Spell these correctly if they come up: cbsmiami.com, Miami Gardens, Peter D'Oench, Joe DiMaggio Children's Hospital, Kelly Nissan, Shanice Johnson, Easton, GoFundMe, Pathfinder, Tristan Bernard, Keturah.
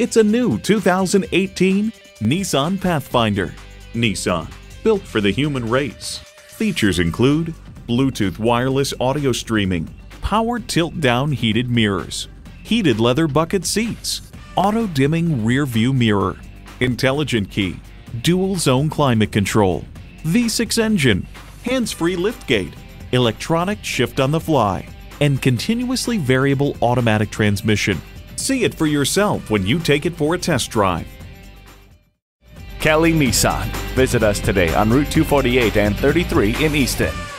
It's a new 2018 Nissan Pathfinder. Nissan, built for the human race. Features include Bluetooth wireless audio streaming, power tilt-down heated mirrors, heated leather bucket seats, auto-dimming rear-view mirror, intelligent key, dual-zone climate control, V6 engine, hands-free liftgate, electronic shift on the fly, and continuously variable automatic transmission. See it for yourself when you take it for a test drive. Kelly Nissan. Visit us today on Route 248 and 33 in Easton.